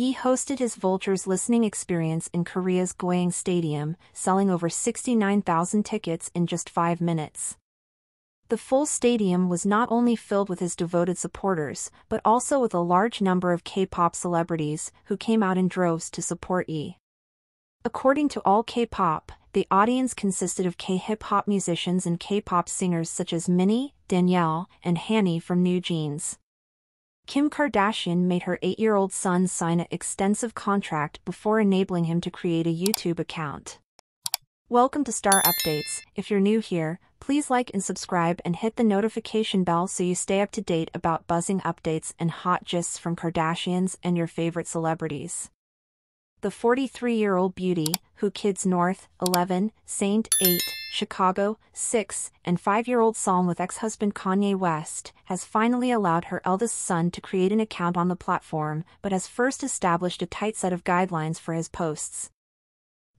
Ye hosted his Vultures listening experience in Korea's Goyang Stadium, selling over 69,000 tickets in just 5 minutes. The full stadium was not only filled with his devoted supporters, but also with a large number of K-pop celebrities who came out in droves to support Ye. According to All K-Pop, the audience consisted of K-hip-hop musicians and K-pop singers such as Minnie, Danielle, and Hanni from New Jeans. Kim Kardashian made her 8-year-old son sign an extensive contract before enabling him to create a YouTube account. Welcome to Star Updates. If you're new here, please like and subscribe and hit the notification bell so you stay up to date about buzzing updates and hot gists from Kardashians and your favorite celebrities. The 43-year-old beauty, who kids North, 11, Saint, 8, Chicago, 6, and 5-year-old Psalm with ex-husband Kanye West, has finally allowed her eldest son to create an account on the platform, but has first established a tight set of guidelines for his posts.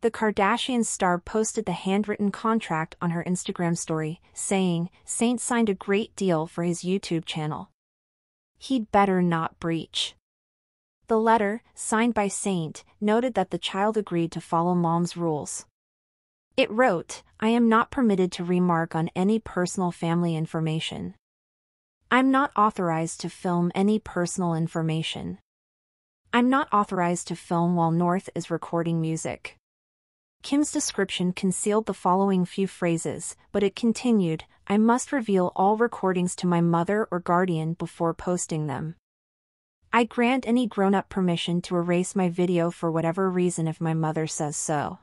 The Kardashian star posted the handwritten contract on her Instagram story, saying, "Saint signed a great deal for his YouTube channel. He'd better not breach." The letter, signed by Saint, noted that the child agreed to follow mom's rules. It wrote, "I am not permitted to remark on any personal family information. I'm not authorized to film any personal information. I'm not authorized to film while North is recording music." Kim's description concealed the following few phrases, but it continued, "I must reveal all recordings to my mother or guardian before posting them. I grant any grown-up permission to erase my video for whatever reason if my mother says so."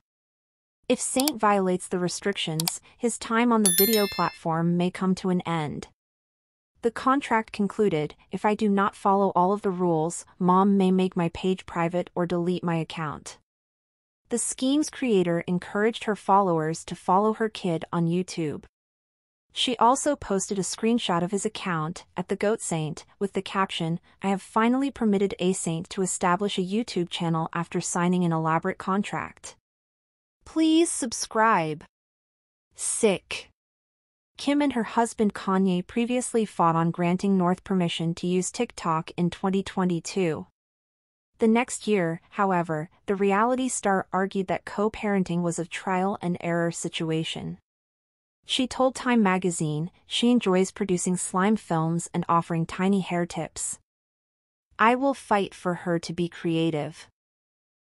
If Saint violates the restrictions, his time on the video platform may come to an end. The contract concluded, "If I do not follow all of the rules, Mom may make my page private or delete my account." The scheme's creator encouraged her followers to follow her kid on YouTube. She also posted a screenshot of his account, @thegoatsaint, with the caption, "I have finally permitted a saint to establish a YouTube channel after signing an elaborate contract. Please subscribe." Sick. Kim and her husband Kanye previously fought on granting North permission to use TikTok in 2022. The next year, however, the reality star argued that co-parenting was a trial-and-error situation. She told Time magazine she enjoys producing slime films and offering tiny hair tips. "I will fight for her to be creative.